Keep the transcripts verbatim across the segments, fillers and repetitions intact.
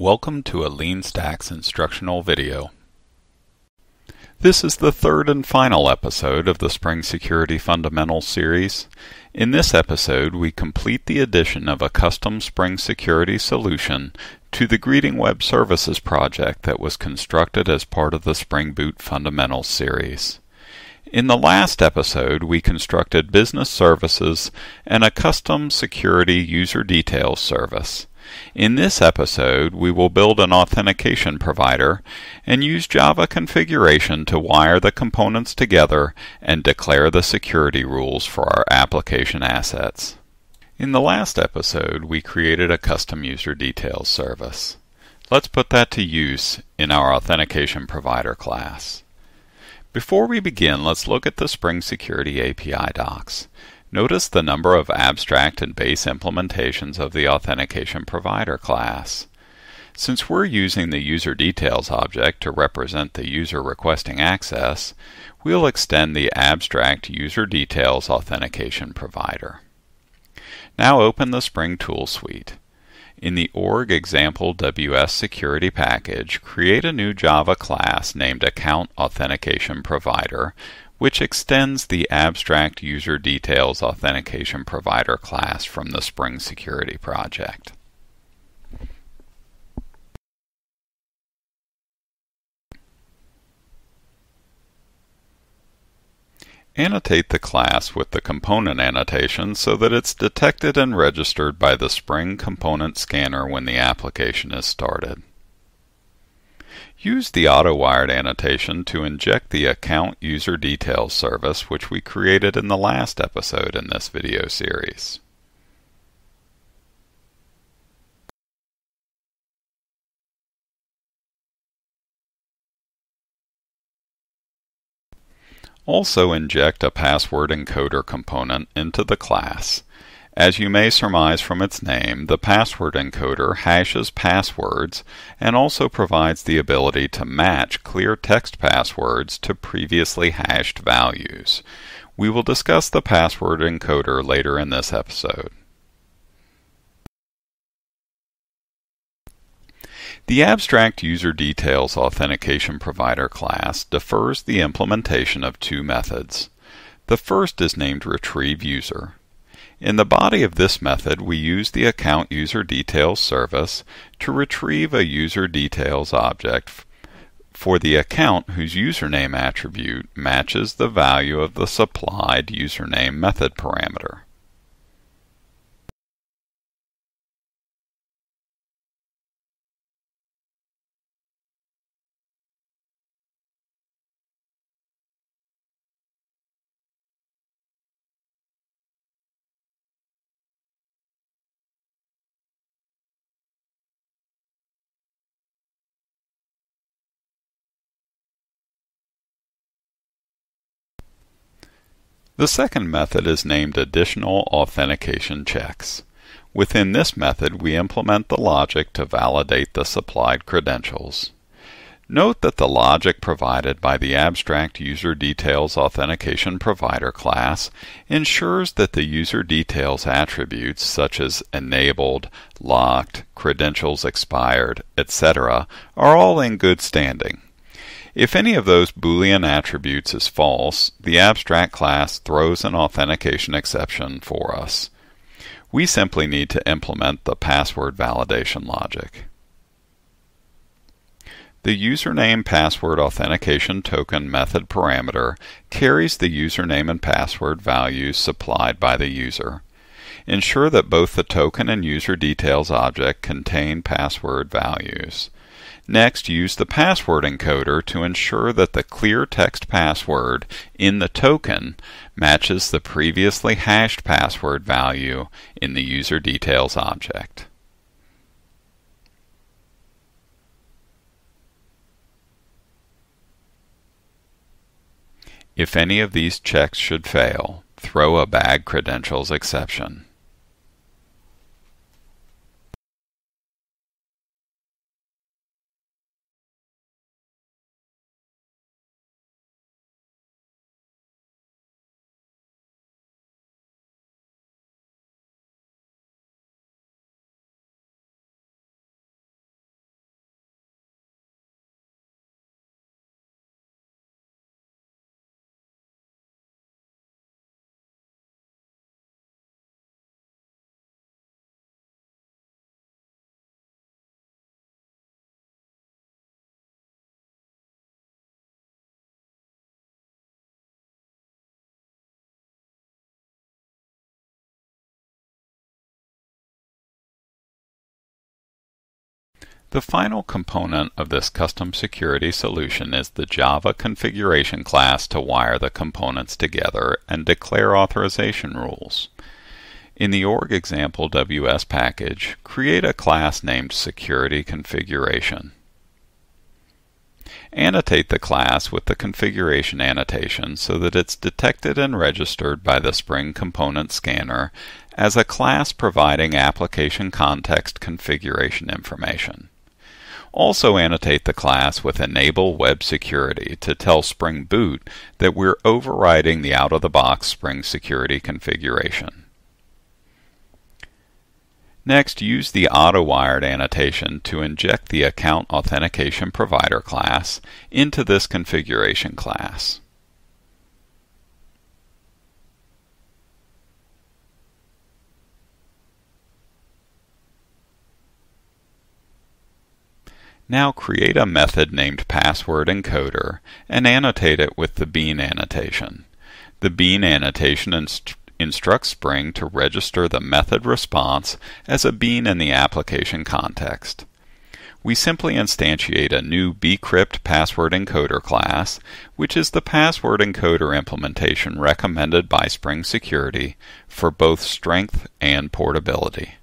Welcome to a LeanStacks instructional video. This is the third and final episode of the Spring Security Fundamentals series. In this episode, we complete the addition of a custom Spring Security solution to the Greeting Web Services project that was constructed as part of the Spring Boot Fundamentals series. In the last episode, we constructed Business Services and a custom Security User Details service. In this episode, we will build an authentication provider and use Java configuration to wire the components together and declare the security rules for our application assets. In the last episode, we created a custom user details service. Let's put that to use in our authentication provider class. Before we begin, let's look at the Spring Security A P I docs. Notice the number of abstract and base implementations of the Authentication Provider class. Since we're using the UserDetails object to represent the user requesting access, we'll extend the abstract UserDetails Authentication Provider. Now open the Spring Tool Suite. In the org example W S security package, create a new Java class named AccountAuthenticationProvider, which extends the Abstract User Details Authentication Provider class from the Spring Security project. Annotate the class with the component annotation so that it's detected and registered by the Spring Component Scanner when the application is started. Use the AutoWired annotation to inject the Account User Details service, which we created in the last episode in this video series. Also inject a password encoder component into the class. As you may surmise from its name, the password encoder hashes passwords and also provides the ability to match clear text passwords to previously hashed values. We will discuss the password encoder later in this episode. The Abstract User Details Authentication Provider class defers the implementation of two methods. The first is named Retrieve User. In the body of this method, we use the Account User Details service to retrieve a user details object for the account whose username attribute matches the value of the supplied username method parameter. The second method is named Additional Authentication Checks. Within this method, we implement the logic to validate the supplied credentials. Note that the logic provided by the Abstract User Details Authentication Provider class ensures that the user details attributes such as enabled, locked, credentials expired, et cetera are all in good standing. If any of those Boolean attributes is false, the abstract class throws an authentication exception for us. We simply need to implement the password validation logic. The username password authentication token method parameter carries the username and password values supplied by the user. Ensure that both the token and user details object contain password values. Next, use the password encoder to ensure that the clear text password in the token matches the previously hashed password value in the user details object. If any of these checks should fail, throw a bag credentials exception. The final component of this custom security solution is the Java configuration class to wire the components together and declare authorization rules. In the org example W S package, create a class named SecurityConfiguration. Annotate the class with the configuration annotation so that it's detected and registered by the Spring Component Scanner as a class providing application context configuration information. Also annotate the class with EnableWebSecurity to tell Spring Boot that we're overriding the out-of-the-box Spring Security configuration. Next, use the auto-wired annotation to inject the AccountAuthenticationProvider class into this configuration class. Now create a method named PasswordEncoder and annotate it with the bean annotation. The bean annotation inst Instruct Spring to register the method response as a bean in the application context. We simply instantiate a new BCryptPasswordEncoder class, which is the password encoder implementation recommended by Spring Security for both strength and portability.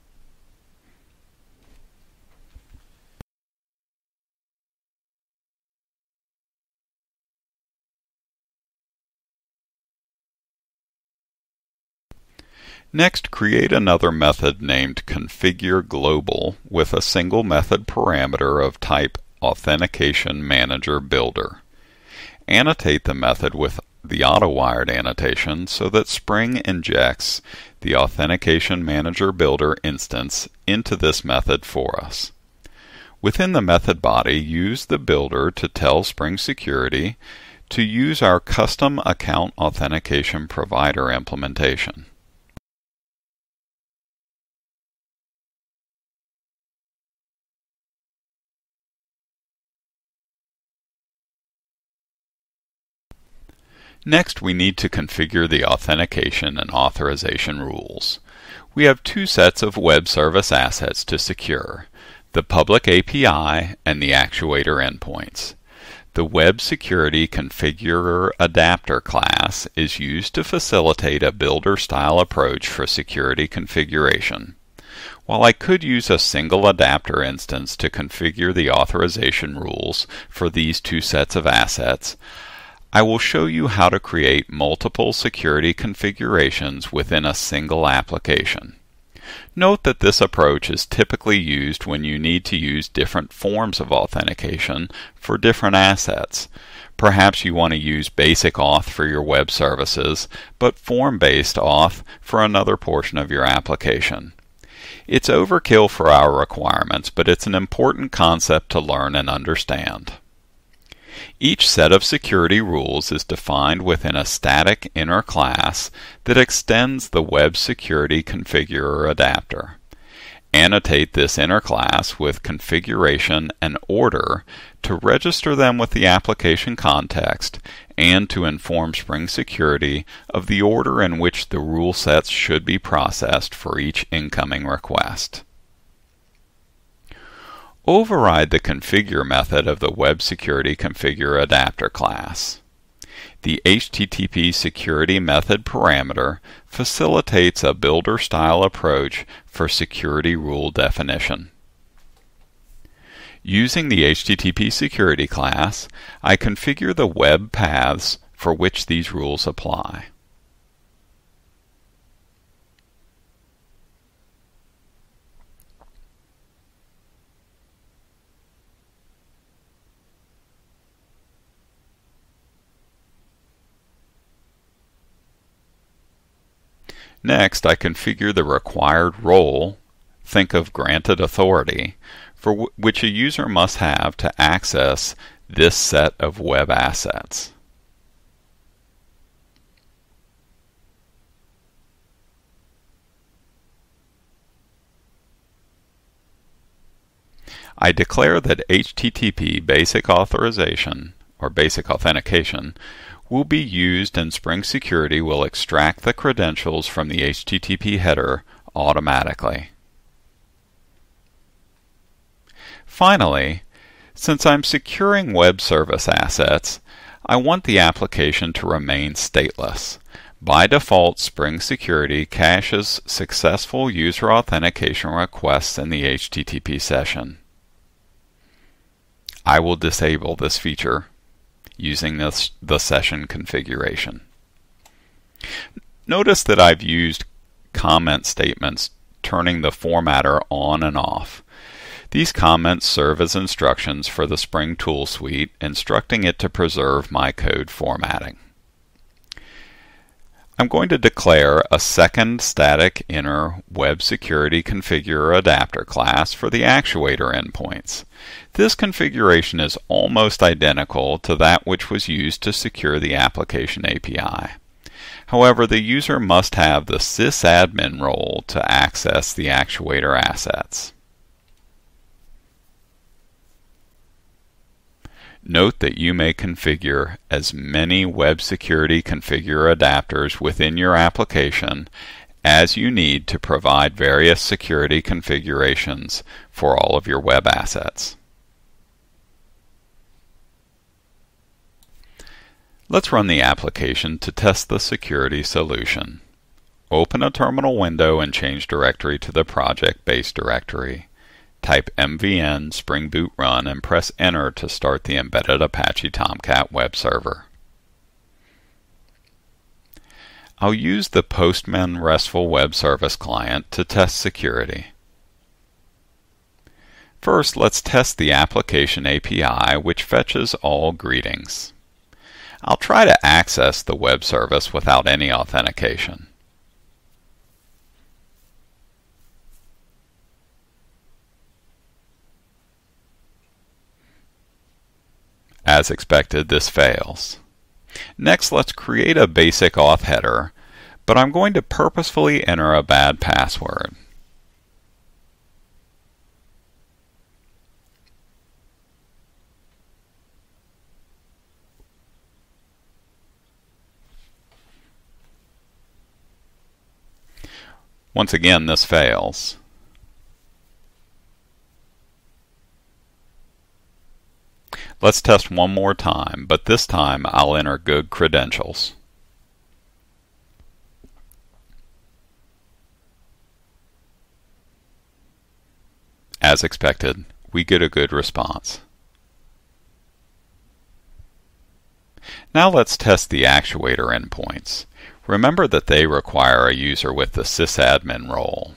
Next, create another method named ConfigureGlobal with a single method parameter of type AuthenticationManagerBuilder. Annotate the method with the auto-wired annotation so that Spring injects the AuthenticationManagerBuilder instance into this method for us. Within the method body, use the builder to tell Spring Security to use our custom account authentication provider implementation. Next, we need to configure the authentication and authorization rules. We have two sets of web service assets to secure, the public A P I and the actuator endpoints. The WebSecurityConfigurerAdapter class is used to facilitate a builder-style approach for security configuration. While I could use a single adapter instance to configure the authorization rules for these two sets of assets, I will show you how to create multiple security configurations within a single application. Note that this approach is typically used when you need to use different forms of authentication for different assets. Perhaps you want to use basic auth for your web services, but form-based auth for another portion of your application. It's overkill for our requirements, but it's an important concept to learn and understand. Each set of security rules is defined within a static inner class that extends the Web Security Configurer Adapter. Annotate this inner class with configuration and order to register them with the application context and to inform Spring Security of the order in which the rule sets should be processed for each incoming request. Override the configure method of the WebSecurityConfigurerAdapter class. The HttpSecurity method parameter facilitates a builder-style approach for security rule definition. Using the HttpSecurity class, I configure the web paths for which these rules apply. Next, I configure the required role, think of granted authority, for which a user must have to access this set of web assets. I declare that H T T P basic authorization, or basic authentication, will be used, and Spring Security will extract the credentials from the H T T P header automatically. Finally, since I'm securing web service assets, I want the application to remain stateless. By default, Spring Security caches successful user authentication requests in the H T T P session. I will disable this feature using this, the session configuration. Notice that I've used comment statements turning the formatter on and off. These comments serve as instructions for the Spring Tool Suite, instructing it to preserve my code formatting. I'm going to declare a second static inner WebSecurityConfigurerAdapter class for the actuator endpoints. This configuration is almost identical to that which was used to secure the application A P I. However, the user must have the sysadmin role to access the actuator assets. Note that you may configure as many web security configure adapters within your application as you need to provide various security configurations for all of your web assets. Let's run the application to test the security solution. Open a terminal window and change directory to the project base directory. Type M V N Spring Boot Run and press Enter to start the embedded Apache Tomcat web server. I'll use the Postman RESTful web service client to test security. First, let's test the application A P I, which fetches all greetings. I'll try to access the web service without any authentication. As expected, this fails. Next, let's create a basic auth header, but I'm going to purposefully enter a bad password. Once again, this fails. Let's test one more time, but this time I'll enter good credentials. As expected, we get a good response. Now let's test the actuator endpoints. Remember that they require a user with the sysadmin role.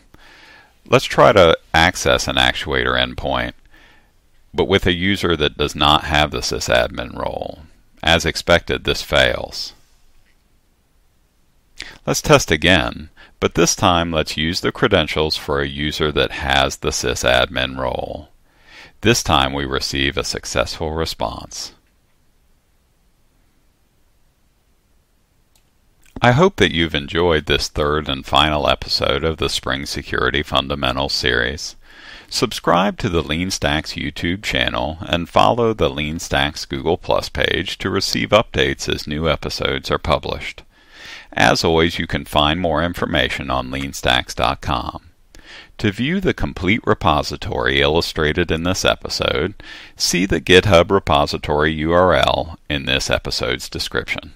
Let's try to access an actuator endpoint, but with a user that does not have the sysadmin role. As expected, this fails. Let's test again, but this time let's use the credentials for a user that has the sysadmin role. This time we receive a successful response. I hope that you've enjoyed this third and final episode of the Spring Security Fundamentals series. Subscribe to the LeanStacks YouTube channel and follow the LeanStacks Google Plus page to receive updates as new episodes are published. As always, you can find more information on Lean Stacks dot com. To view the complete repository illustrated in this episode, see the GitHub repository U R L in this episode's description.